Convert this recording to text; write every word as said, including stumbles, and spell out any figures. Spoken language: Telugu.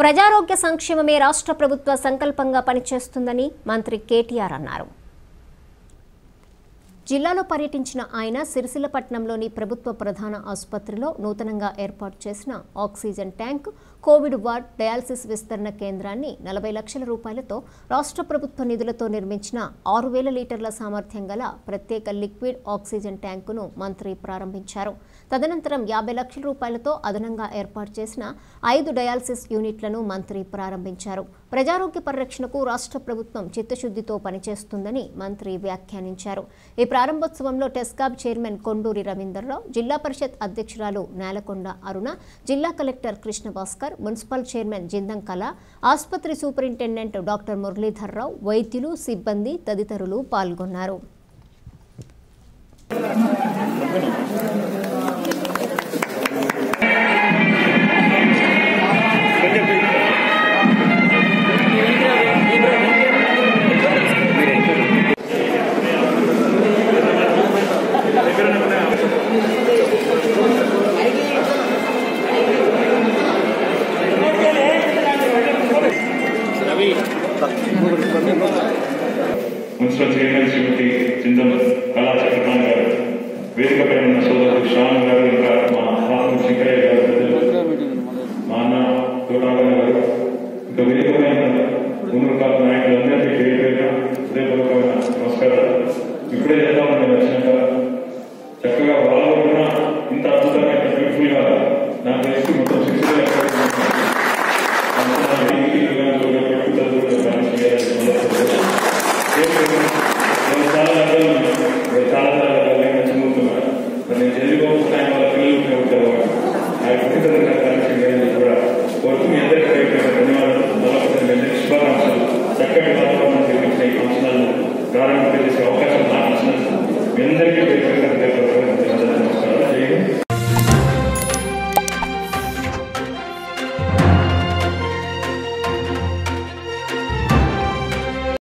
ప్రజారోగ్య సంక్షేమమే రాష్ట్ర ప్రభుత్వ సంకల్పంగా పనిచేస్తుందని మంత్రి కేటీఆర్ అన్నారు. జిల్లాలో పర్యటించిన ఆయన సిరిసిల్లపట్నంలోని ప్రభుత్వ ప్రధాన ఆసుపత్రిలో నూతనంగా ఏర్పాటు చేసిన oxygen tank, Covid ward, dialysis విస్తరణ కేంద్రాన్ని నలభై లక్షల రూపాయలతో రాష్ట్ర ప్రభుత్వ నిధులతో నిర్మించిన ఆరు వేల లీటర్ల సామర్థ్యం గల ప్రత్యేక లిక్విడ్ ఆక్సిజన్ ట్యాంకును మంత్రి ప్రారంభించారు. తదనంతరం యాభై లక్షల రూపాయలతో అదనంగా ఏర్పాటు చేసిన ఐదు డయాలసిస్ యూనిట్లను మంత్రి ప్రారంభించారు. ప్రజారోగ్య పరిరక్షణకు రాష్ట్ర ప్రభుత్వం చిత్తశుద్ధితో పనిచేస్తుందని మంత్రి వ్యాఖ్యానించారు. ఈ ప్రారంభోత్సవంలో టెస్కాబ్ చైర్మన్ కొండూరి రవీందర్రావు, జిల్లా పరిషత్ అధ్యక్షురాలు నాలకొండ అరుణ, జిల్లా collector Krishna Bhaskar, municipal chairman Jindam Kala, ఆసుపత్రి సూపరింటెండెంట్ డాక్టర్ మురళీధర్ రావు, వైద్యులు, సిబ్బంది తదితరులు పాల్గొన్నారు. మున్సిపల్ చైర్మన్ శ్రీమతి చింతమ కళా చక్రపాణి గారు, వేదికపై ఉన్న సోదరుడు శ్రావణ గారు, ఇంకా మా పాపం శంకరయ్య గారు, మా అన్న తోటాల గారు, ఇంకా వేదికపై ఉన్న